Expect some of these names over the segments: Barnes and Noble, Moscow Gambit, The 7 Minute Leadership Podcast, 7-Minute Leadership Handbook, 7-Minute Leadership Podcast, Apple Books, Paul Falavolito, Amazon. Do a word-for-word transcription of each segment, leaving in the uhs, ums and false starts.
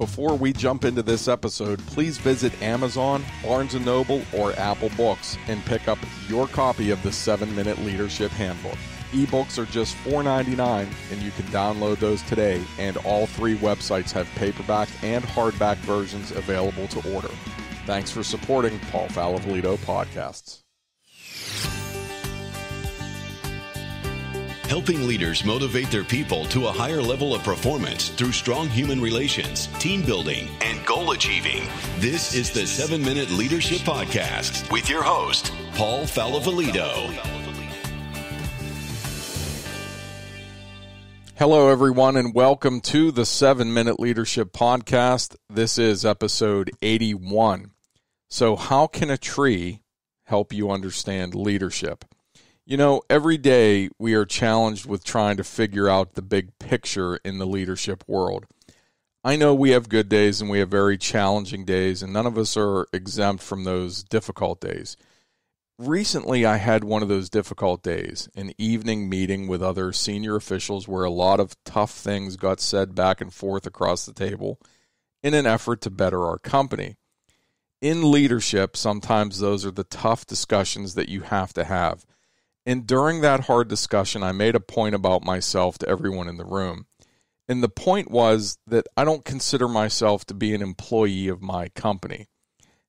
Before we jump into this episode, please visit Amazon, Barnes and Noble, or Apple Books and pick up your copy of the seven minute Leadership Handbook. Ebooks are just four ninety-nine, and you can download those today, and all three websites have paperback and hardback versions available to order. Thanks for supporting Paul Falavolito Podcasts. Helping leaders motivate their people to a higher level of performance through strong human relations, team building, and goal achieving. This is the seven minute Leadership Podcast with your host, Paul Falavolito. Hello, everyone, and welcome to the seven minute Leadership Podcast. This is episode eighty-one. So how can a tree help you understand leadership? You know, every day we are challenged with trying to figure out the big picture in the leadership world. I know we have good days and we have very challenging days, and none of us are exempt from those difficult days. Recently, I had one of those difficult days, an evening meeting with other senior officials where a lot of tough things got said back and forth across the table in an effort to better our company. In leadership, sometimes those are the tough discussions that you have to have. And during that hard discussion, I made a point about myself to everyone in the room. And the point was that I don't consider myself to be an employee of my company.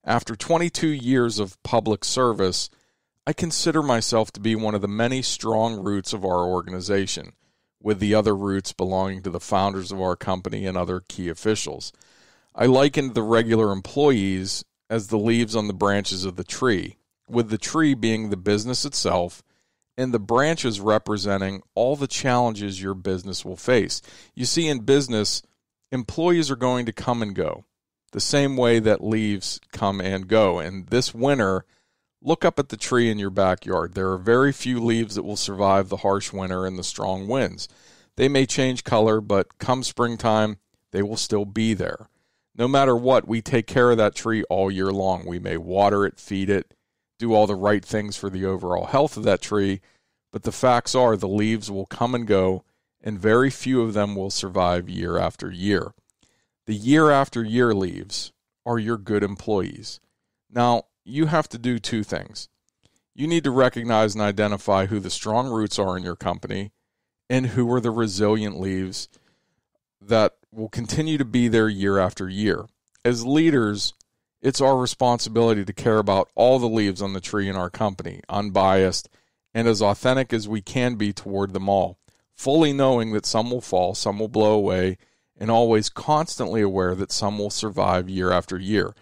After twenty-two years of public service, I consider myself to be one of the many strong roots of our organization, with the other roots belonging to the founders of our company and other key officials. I likened the regular employees as the leaves on the branches of the tree, with the tree being the business itself, and the branches representing all the challenges your business will face. You see, in business, employees are going to come and go, the same way that leaves come and go. And this winter, look up at the tree in your backyard. There are very few leaves that will survive the harsh winter and the strong winds. They may change color, but come springtime, they will still be there. No matter what, we take care of that tree all year long. We may water it, feed it, do all the right things for the overall health of that tree, but the facts are the leaves will come and go, and very few of them will survive year after year. The year after year leaves are your good employees. Now, you have to do two things. You need to recognize and identify who the strong roots are in your company and who are the resilient leaves that will continue to be there year after year. As leaders, it's our responsibility to care about all the leaves on the tree in our company, unbiased and as authentic as we can be toward them all, fully knowing that some will fall, some will blow away, and always constantly aware that some will survive year after year.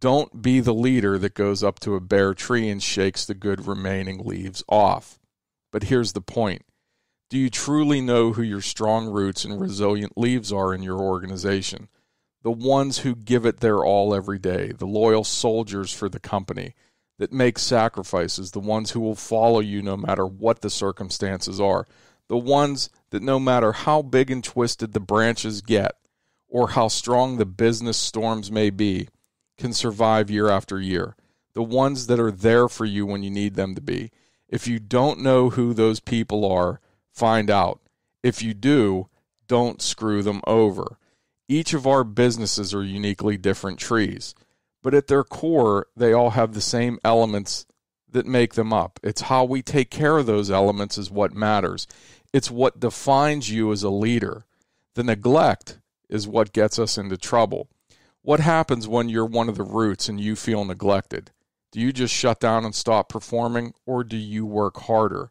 Don't be the leader that goes up to a bare tree and shakes the good remaining leaves off. But here's the point. Do you truly know who your strong roots and resilient leaves are in your organization? The ones who give it their all every day, the loyal soldiers for the company that make sacrifices, the ones who will follow you no matter what the circumstances are, the ones that no matter how big and twisted the branches get or how strong the business storms may be, can survive year after year, the ones that are there for you when you need them to be. If you don't know who those people are, find out. If you do, don't screw them over. Each of our businesses are uniquely different trees, but at their core, they all have the same elements that make them up. It's how we take care of those elements is what matters. It's what defines you as a leader. The neglect is what gets us into trouble. What happens when you're one of the roots and you feel neglected? Do you just shut down and stop performing, or do you work harder?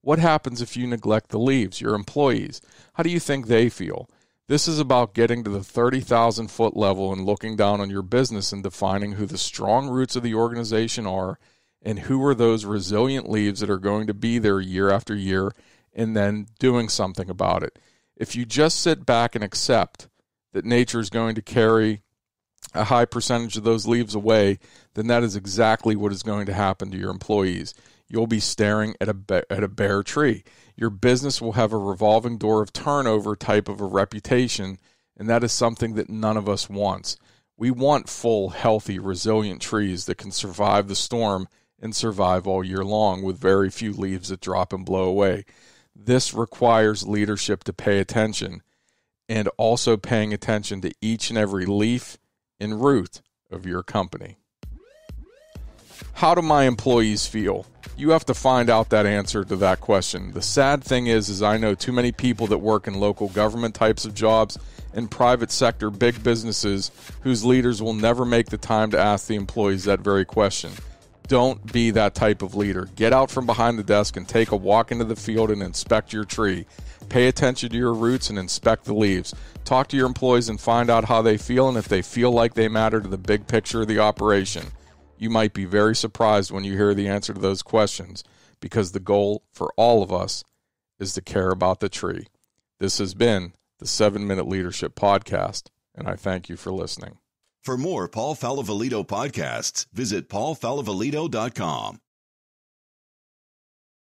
What happens if you neglect the leaves, your employees? How do you think they feel? This is about getting to the thirty thousand foot level and looking down on your business and defining who the strong roots of the organization are and who are those resilient leaves that are going to be there year after year, and then doing something about it. If you just sit back and accept that nature is going to carry a high percentage of those leaves away, then that is exactly what is going to happen to your employees. You'll be staring at a ba- at a bare tree. Your business will have a revolving door of turnover type of a reputation, and that is something that none of us wants. We want full, healthy, resilient trees that can survive the storm and survive all year long with very few leaves that drop and blow away. This requires leadership to pay attention and also paying attention to each and every leaf and root of your company. How do my employees feel? You have to find out that answer to that question. The sad thing is, is I know too many people that work in local government types of jobs and private sector big businesses whose leaders will never make the time to ask the employees that very question. Don't be that type of leader. Get out from behind the desk and take a walk into the field and inspect your tree. Pay attention to your roots and inspect the leaves. Talk to your employees and find out how they feel and if they feel like they matter to the big picture of the operation. You might be very surprised when you hear the answer to those questions, because the goal for all of us is to care about the tree. This has been the seven-Minute Leadership Podcast, and I thank you for listening. For more Paul Falavolito podcasts, visit paul falavolito dot com.